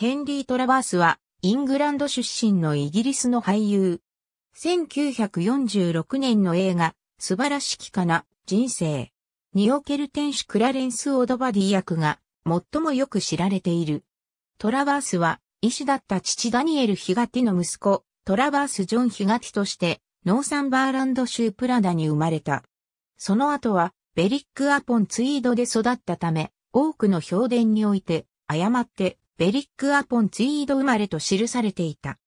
ヘンリー・トラバースは、イングランド出身のイギリスの俳優。1946年の映画、素晴らしきかな、人生。における店主クラレンス・オドバディ役が、最もよく知られている。トラバースは、医師だった父ダニエル・ヒガティの息子、トラバース・ジョン・ヒガティとして、ノーサンバーランド州プラダに生まれた。その後は、ベリック・アポン・ツイードで育ったため、多くの評伝において、誤って、ベリック・アポン・ツイード生まれと記されていた。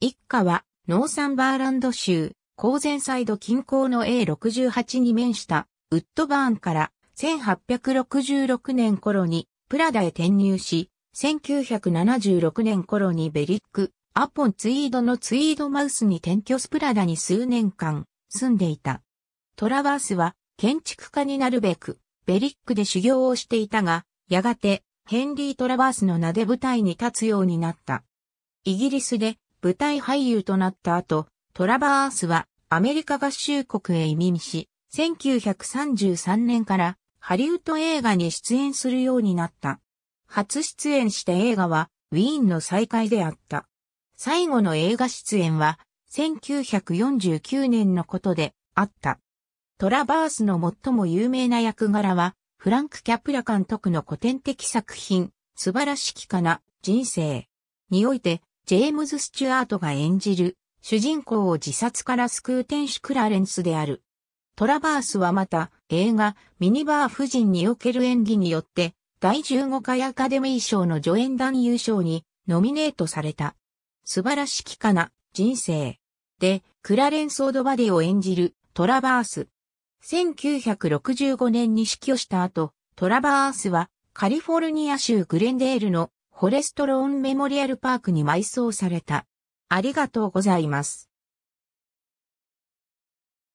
一家は、ノーサンバーランド州、コーゼンサイド近郊の A68 に面した、ウッドバーンから、1866年頃に、プラダへ転入し、1976年頃にベリック・アポン・ツイードのツイードマウスに転居しプラダに数年間、住んでいた。トラバースは、建築家になるべく、ベリックで修行をしていたが、やがて、ヘンリー・トラバースの名で舞台に立つようになった。イギリスで舞台俳優となった後、トラバースはアメリカ合衆国へ移民し、1933年からハリウッド映画に出演するようになった。初出演した映画はウィーンの再会であった。最後の映画出演は1949年のことであった。トラバースの最も有名な役柄は、フランク・キャプラ監督の古典的作品、素晴らしきかな、人生。において、ジェームズ・スチュアートが演じる、主人公を自殺から救う店主クラレンスである。トラバースはまた、映画、ミニバー夫人における演技によって、第15回アカデミー賞の助演男優賞に、ノミネートされた。素晴らしきかな、人生。で、クラレンス・オドバディを演じる、トラバース。1965年に死去した後、トラバースはカリフォルニア州グレンデールのフォレストローンメモリアルパークに埋葬された。ありがとうございます。